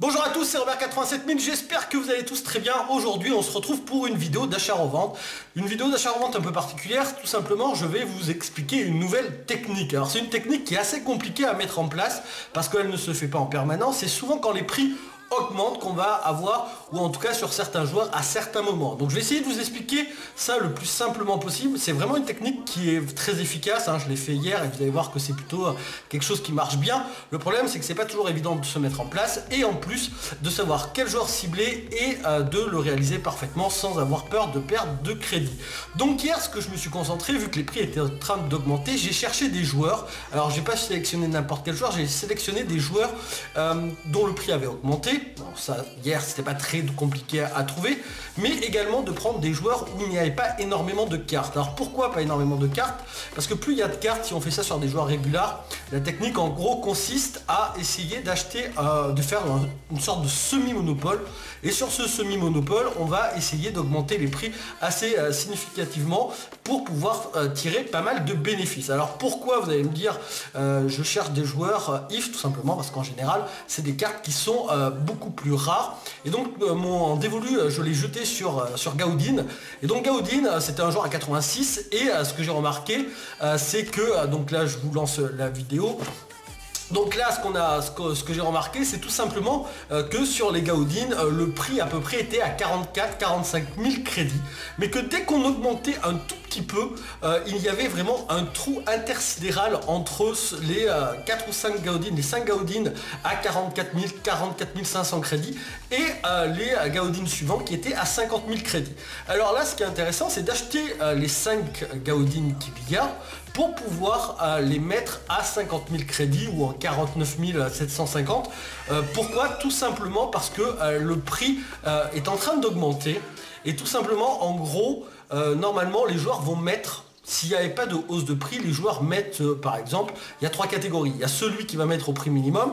Bonjour à tous, c'est Robert87000, j'espère que vous allez tous très bien. Aujourd'hui on se retrouve pour une vidéo d'achat-revente. Une vidéo d'achat-revente un peu particulière, tout simplement je vais vous expliquer une nouvelle technique. Alors c'est une technique qui est assez compliquée à mettre en place parce qu'elle ne se fait pas en permanence. C'est souvent quand les prix augmente qu'on va avoir, ou en tout cas sur certains joueurs à certains moments. Donc je vais essayer de vous expliquer ça le plus simplement possible. C'est vraiment une technique qui est très efficace, hein. Je l'ai fait hier et vous allez voir que c'est plutôt quelque chose qui marche bien. Le problème c'est que c'est pas toujours évident de se mettre en place et en plus de savoir quel joueur cibler et de le réaliser parfaitement sans avoir peur de perdre de crédit. Donc hier ce que je me suis concentré, vu que les prix étaient en train d'augmenter, j'ai cherché des joueurs. Alors j'ai pas sélectionné n'importe quel joueur, j'ai sélectionné des joueurs dont le prix avait augmenté. Alors ça, hier c'était pas très compliqué à trouver, mais également de prendre des joueurs où il n'y avait pas énormément de cartes. Alors pourquoi pas énormément de cartes? Parce que plus il y a de cartes, si on fait ça sur des joueurs réguliers, la technique en gros consiste à essayer d'acheter, de faire une sorte de semi-monopole, et sur ce semi-monopole on va essayer d'augmenter les prix assez significativement pour pouvoir tirer pas mal de bénéfices. Alors pourquoi, vous allez me dire, je cherche des joueurs if, tout simplement parce qu'en général c'est des cartes qui sont beaucoup plus rare, et donc mon dévolu je l'ai jeté sur Gaudin. Et donc Gaudin c'était un joueur à 86 et ce que j'ai remarqué c'est que donc là je vous lance la vidéo. Donc là, ce que j'ai remarqué, c'est tout simplement que sur les Gaudin, le prix à peu près était à 44-45 000 crédits. Mais que dès qu'on augmentait un tout petit peu, il y avait vraiment un trou intersidéral entre les 4 ou 5 Gaudin, les 5 Gaudin à 44 000, 44 500 crédits et les Gaudin suivants qui étaient à 50 000 crédits. Alors là, ce qui est intéressant, c'est d'acheter les 5 Gaudin qu'il y a pour pouvoir les mettre à 50 000 crédits ou en 49 750. Pourquoi? Tout simplement parce que le prix est en train d'augmenter et tout simplement en gros normalement les joueurs vont mettre, s'il n'y avait pas de hausse de prix, les joueurs mettent par exemple, il y a trois catégories. Il y a celui qui va mettre au prix minimum,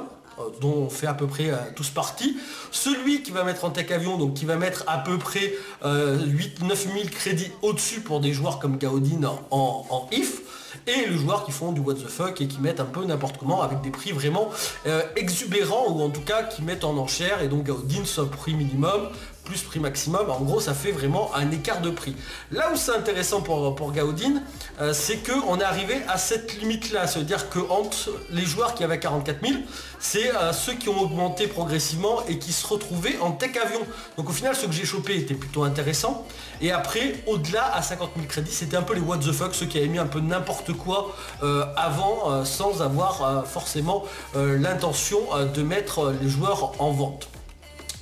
dont on fait à peu près tous partie, celui qui va mettre en tech avion, donc qui va mettre à peu près 8-9 000 crédits au-dessus pour des joueurs comme Gaudin en if, et les joueurs qui font du what the fuck et qui mettent un peu n'importe comment avec des prix vraiment exubérants, ou en tout cas qui mettent en enchère, et donc Gaudin soit prix minimum plus prix maximum, en gros ça fait vraiment un écart de prix. Là où c'est intéressant pour Gaudin, c'est qu'on est arrivé à cette limite là, ça veut dire que entre les joueurs qui avaient 44 000, c'est ceux qui ont augmenté progressivement et qui se retrouvaient en tech avion. Donc au final ceux que j'ai chopé étaient plutôt intéressants, et après au-delà à 50 000 crédits c'était un peu les what the fuck, ceux qui avaient mis un peu n'importe quoi avant sans avoir forcément l'intention de mettre les joueurs en vente.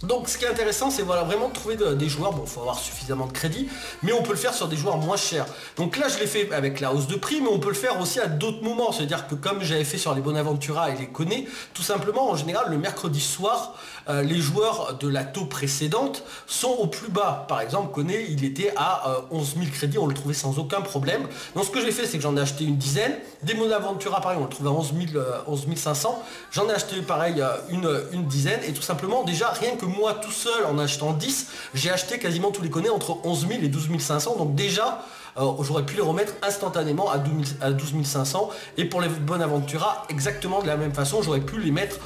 Donc ce qui est intéressant c'est voilà, vraiment de trouver des joueurs, bon faut avoir suffisamment de crédit, mais on peut le faire sur des joueurs moins chers. Donc là je l'ai fait avec la hausse de prix, mais on peut le faire aussi à d'autres moments, c'est-à-dire que comme j'avais fait sur les Bonaventura et les Koné, tout simplement en général le mercredi soir, les joueurs de la taux précédente sont au plus bas. Par exemple Koné il était à 11 000 crédits, on le trouvait sans aucun problème. Donc ce que j'ai fait c'est que j'en ai acheté une dizaine, des Bonaventura pareil on le trouvait à 11 500, j'en ai acheté pareil une dizaine, et tout simplement déjà rien que moi tout seul en achetant 10, j'ai acheté quasiment tous les Koné entre 11 000 et 12 500, donc déjà j'aurais pu les remettre instantanément à 12 500, et pour les Bonaventura exactement de la même façon j'aurais pu les mettre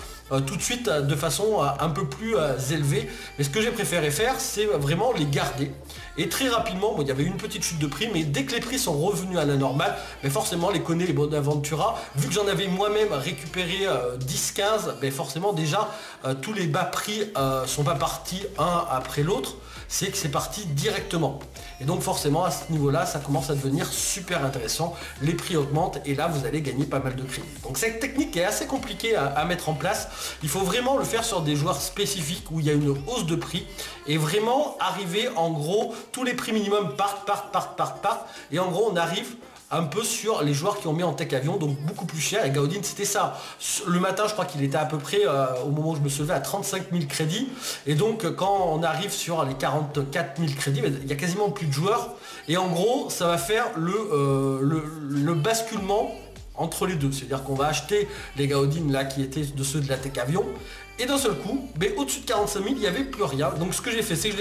tout de suite de façon un peu plus élevée. Mais ce que j'ai préféré faire c'est vraiment les garder, et très rapidement, bon il y avait une petite chute de prix, mais dès que les prix sont revenus à la normale, mais forcément les Koné, les Bonaventura, vu que j'en avais moi-même récupéré 10-15, mais forcément déjà tous les bas prix sont pas partis un après l'autre, c'est que c'est parti directement. Et donc forcément à ce niveau-là, ça commence à devenir super intéressant, les prix augmentent et là vous allez gagner pas mal de crédits. Donc cette technique est assez compliquée à mettre en place, il faut vraiment le faire sur des joueurs spécifiques où il y a une hausse de prix, et vraiment arriver en gros, tous les prix minimum partent, et en gros on arrive un peu sur les joueurs qui ont mis en tech avion, donc beaucoup plus cher. Et Gaudin c'était ça, le matin je crois qu'il était à peu près au moment où je me suis levé à 35 000 crédits, et donc quand on arrive sur les 44 000 crédits il n'y a quasiment plus de joueurs, et en gros ça va faire le basculement entre les deux, c'est à dire qu'on va acheter les Gaudin là qui étaient de ceux de la tech avion, Et d'un seul coup, ben, au-dessus de 45 000, il n'y avait plus rien. Donc ce que j'ai fait, c'est que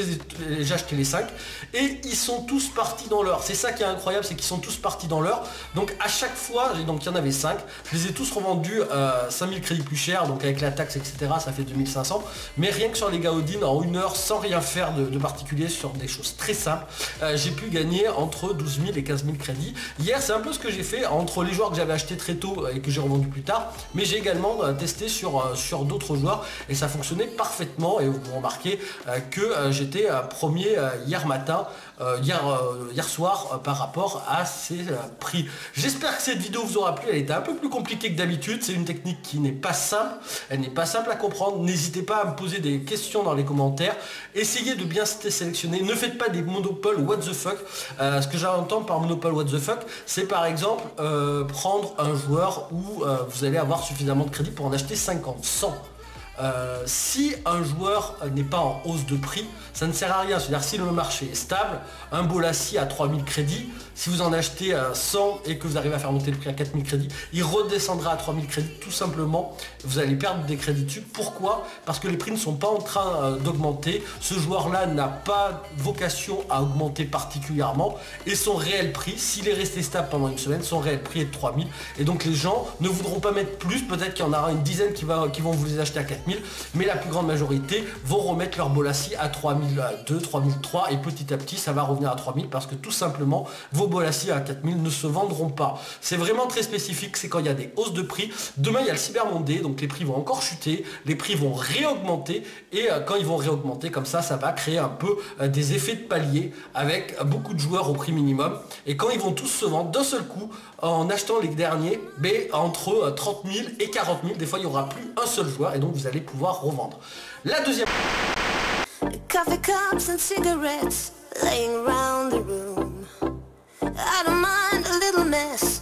j'ai acheté les 5. Et ils sont tous partis dans l'heure. C'est ça qui est incroyable, c'est qu'ils sont tous partis dans l'heure. Donc à chaque fois, donc il y en avait 5. Je les ai tous revendus 5000 crédits plus cher. Donc avec la taxe, etc., ça fait 2500. Mais rien que sur les Gaudin, en une heure, sans rien faire de particulier, sur des choses très simples, j'ai pu gagner entre 12 000 et 15 000 crédits. Hier, c'est un peu ce que j'ai fait entre les joueurs que j'avais acheté très tôt et que j'ai revendu plus tard. Mais j'ai également testé sur d'autres joueurs. Et ça fonctionnait parfaitement, et vous remarquez que j'étais premier hier matin, hier soir par rapport à ces prix. J'espère que cette vidéo vous aura plu. Elle était un peu plus compliquée que d'habitude, c'est une technique qui n'est pas simple, elle n'est pas simple à comprendre. N'hésitez pas à me poser des questions dans les commentaires, essayez de bien sélectionner, ne faites pas des monopoles what the fuck. Ce que j'entends par monopole what the fuck, c'est par exemple prendre un joueur où vous allez avoir suffisamment de crédit pour en acheter 50, 100. Si un joueur n'est pas en hausse de prix, ça ne sert à rien. C'est-à-dire, si le marché est stable, un bolassi à 3000 crédits, si vous en achetez 100 et que vous arrivez à faire monter le prix à 4000 crédits, il redescendra à 3000 crédits tout simplement. Vous allez perdre des crédits dessus. Pourquoi? Parce que les prix ne sont pas en train d'augmenter. Ce joueur-là n'a pas vocation à augmenter particulièrement, et son réel prix, s'il est resté stable pendant une semaine, son réel prix est de 3000, et donc les gens ne voudront pas mettre plus. Peut-être qu'il y en aura une dizaine qui vont vous les acheter à 4000, mais la plus grande majorité vont remettre leur bolassi à 3002, 3003, et petit à petit ça va revenir à 3000, parce que tout simplement vos bolassi à 4000 ne se vendront pas. C'est vraiment très spécifique, c'est quand il y a des hausses de prix. Demain il y a le Cyber Monday, donc les prix vont encore chuter, les prix vont réaugmenter, et quand ils vont réaugmenter comme ça, ça va créer un peu des effets de palier avec beaucoup de joueurs au prix minimum. Et quand ils vont tous se vendre d'un seul coup en achetant les derniers, mais entre 30 000 et 40 000, des fois il n'y aura plus un seul joueur, et donc vous allez pouvoir revendre. La deuxième... Coffee cups and cigarettes laying around the room. I don't mind a little mess.